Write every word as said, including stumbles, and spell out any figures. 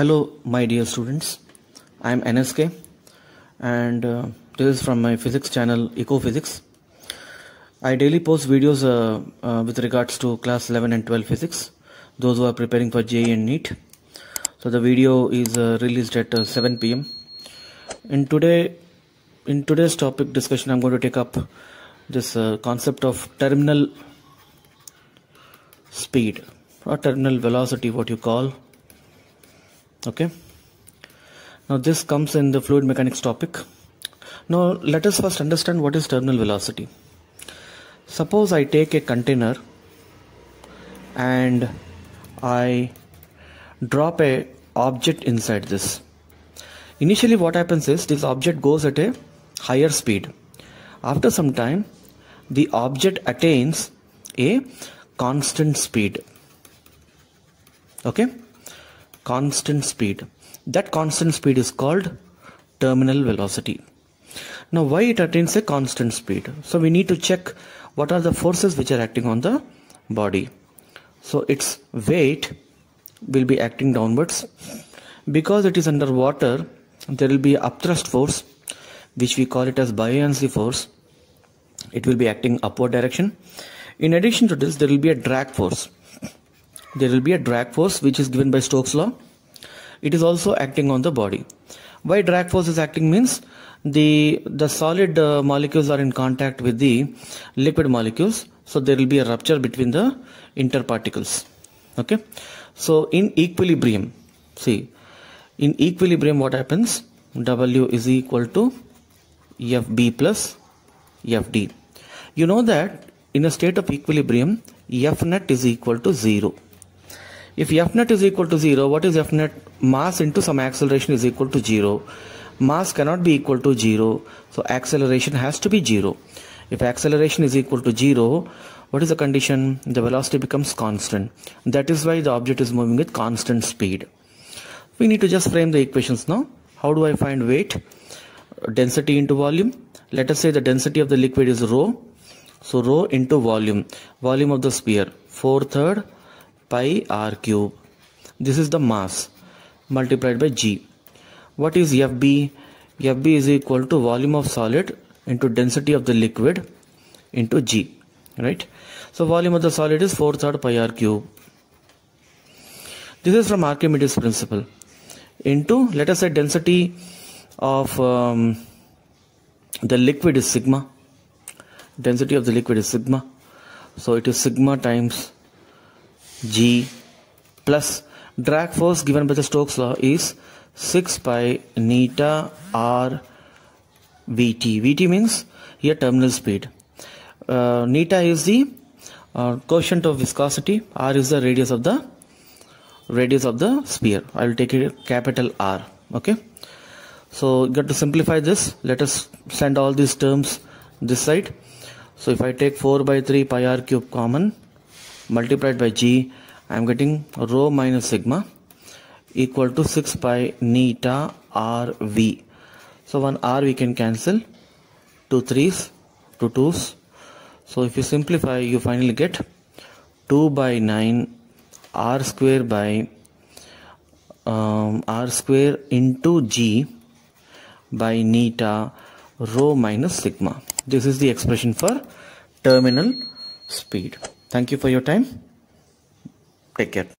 Hello my dear students, I am N S K and uh, this is from my physics channel Eco Physics. I daily post videos uh, uh, with regards to class eleven and twelve physics, those who are preparing for J E and NEET. So the video is uh, released at uh, seven p m In, today, in today's topic discussion I am going to take up this uh, concept of terminal speed or terminal velocity, what you call. Okay, now this comes in the fluid mechanics topic. Now let us first understand what is terminal velocity. Suppose I take a container and I drop a object inside this. Initially what happens is this object goes at a higher speed. After some time the object attains a constant speed. Okay, constant speed. That constant speed is called terminal velocity. Now why it attains a constant speed? So we need to check what are the forces which are acting on the body. So its weight will be acting downwards. Because it is under water, there will be upthrust force, which we call it as buoyancy force. It will be acting upward direction. In addition to this, there will be a drag force. There will be a drag force which is given by Stokes' law. It is also acting on the body. Why drag force is acting means the the solid uh, molecules are in contact with the liquid molecules, so there will be a rupture between the interparticles. Okay, so in equilibrium, see in equilibrium what happens? W is equal to F B plus F D. You know that in a state of equilibrium, F net is equal to zero. If F net is equal to zero, what is F net? Mass into some acceleration is equal to zero. Mass cannot be equal to zero, so acceleration has to be zero. If acceleration is equal to zero, what is the condition? The velocity becomes constant. That is why the object is moving with constant speed. We need to just frame the equations now. How do I find weight? Density into volume. Let us say the density of the liquid is rho. So rho into volume. Volume of the sphere. four thirds. Pi r cube. This is the mass multiplied by g. What is F B? F B is equal to volume of solid into density of the liquid into g. Right? So volume of the solid is four thirds pi r cube. This is from Archimedes principle. Into, let us say, density of um, the liquid is sigma. Density of the liquid is sigma. So it is sigma times g plus drag force given by the Stokes' law is six pi neta r vt. Vt means here terminal speed. Uh, neta is the uh, quotient of viscosity. R is the radius of the radius of the sphere. I will take it capital R. Okay. So got to simplify this. Let us send all these terms this side. So if I take four by three pi r cube common, multiplied by g, I am getting rho minus sigma equal to six pi neta r v. So one r we can cancel, two threes, two twos. So if you simplify, you finally get two by nine r square by um, r square into g by neta rho minus sigma. This is the expression for terminal speed. Thank you for your time. Take care.